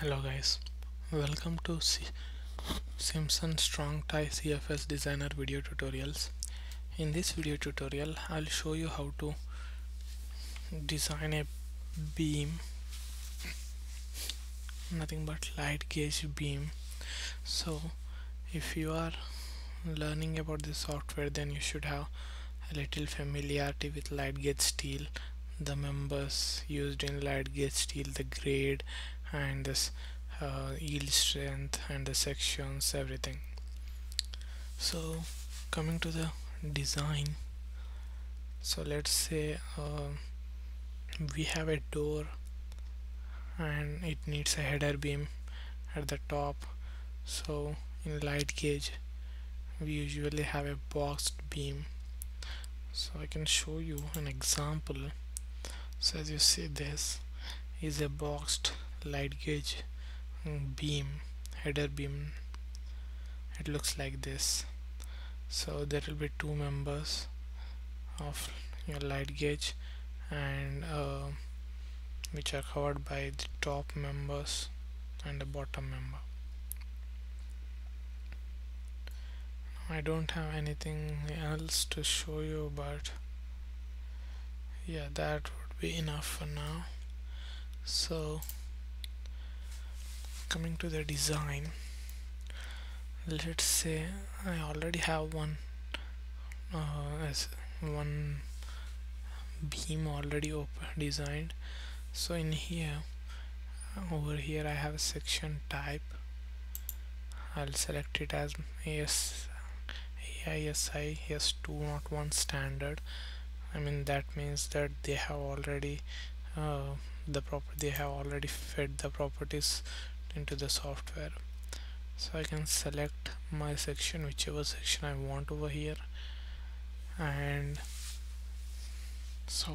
Hello guys, welcome to Simpson Strong Tie CFS Designer video tutorials. In this video tutorial I'll show you how to design a beam, nothing but light gauge beam. So if you are learning about this software, then you should have a little familiarity with light gauge steel, the members used in light gauge steel, the grade and this yield strength and the sections, everything. So coming to the design, so let's say we have a door and it needs a header beam at the top. So in light gauge we usually have a boxed beam, so I can show you an example. So as you see, this is a boxed light gauge beam, header beam. It looks like this. So there will be two members of your light gauge, and which are covered by the top members and the bottom member. I don't have anything else to show you, but yeah, that would be enough for now. So coming to the design, let's say I already have one beam already designed. So in here, over here I have a section type. I'll select it as AISI S201 standard. I mean, that means that they have already they have already fed the properties into the software. So I can select my section, whichever section I want over here. And so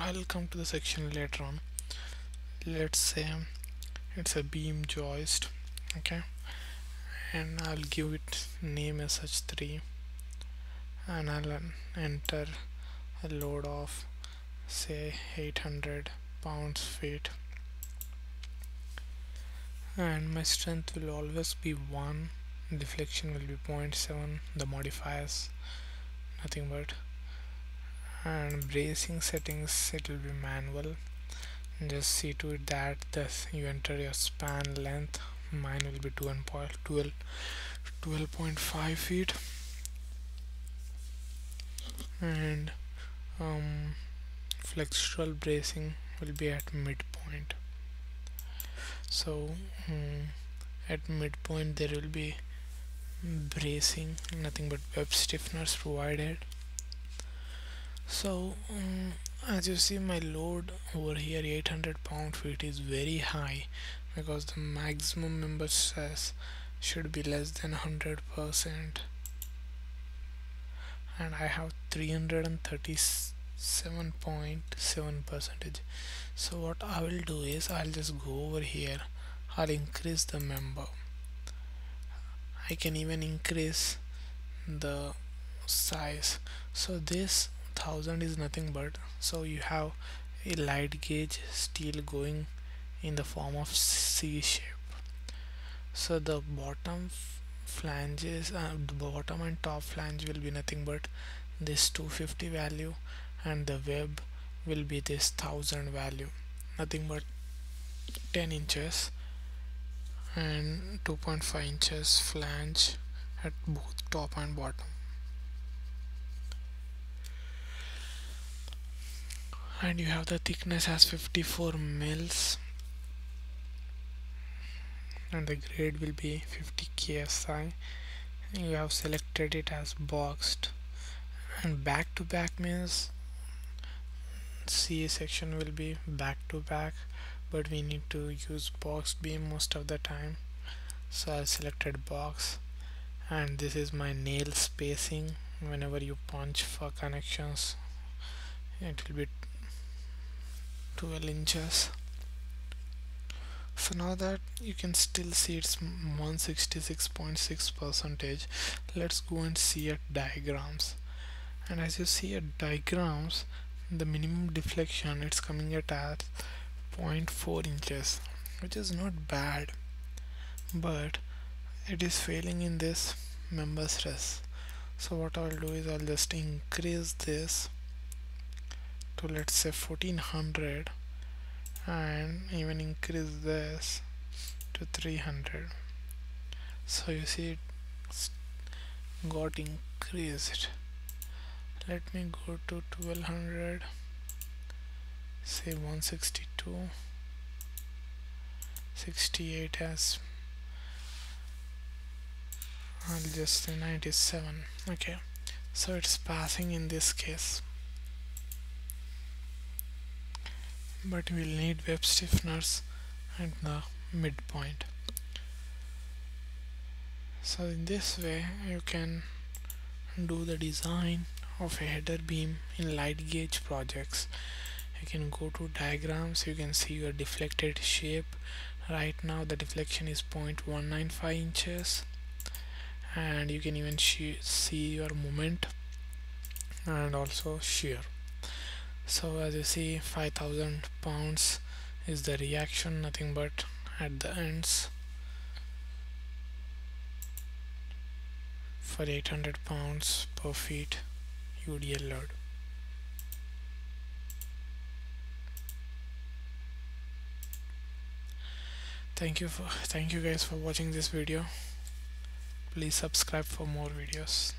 I'll come to the section later on. Let's say it's a beam joist, okay, and I'll give it name as SH3, and I'll enter a load of say 800 pounds-feet, and my strength will always be 1, deflection will be 0.7, the modifiers nothing but, and bracing settings it will be manual. Just see to it that thus you enter your span length. Mine will be 12.5 feet, and flexural bracing will be at midpoint. So at midpoint there will be bracing, nothing but web stiffeners provided. So as you see, my load over here 800 pound-feet is very high, because the maximum member stress should be less than 100%, and I have 337.7%. So what I will do is I'll just go over here, I'll increase the member. I can even increase the size. So this 1000 is nothing but, so you have a light gauge steel going in the form of C shape. So the bottom flanges, the bottom and top flange will be nothing but this 250 value, and the web will be this 1000 value, nothing but 10 inches and 2.5 inches flange at both top and bottom. And you have the thickness as 54 mils, and the grade will be 50 KSI. You have selected it as boxed, and back to back means C section will be back to back, but we need to use boxed beam most of the time. So I selected box, and this is my nail spacing. Whenever you punch for connections, it will be 12 inches. So now that you can still see it's 166.6%, let's go and see at diagrams. And as you see at diagrams, the minimum deflection it's coming at 0.4 inches. which is not bad, but it is failing in this member stress. So what I'll do is I'll just increase this to, let's say, 1400, and even increase this to 300. So you see it's got increased. Let me go to 1200, say 162, 68 as, I'll just say 97. Okay, so it's passing in this case, but we'll need web stiffeners at the midpoint. So in this way you can do the design of a header beam in light gauge projects. You can go to diagrams, you can see your deflected shape. Right now the deflection is 0.195 inches, and you can even see your moment and also shear. So as you see, 5,000 pounds is the reaction, nothing but at the ends. For 800 pounds per feet UDL load. Thank you guys for watching this video. Please subscribe for more videos.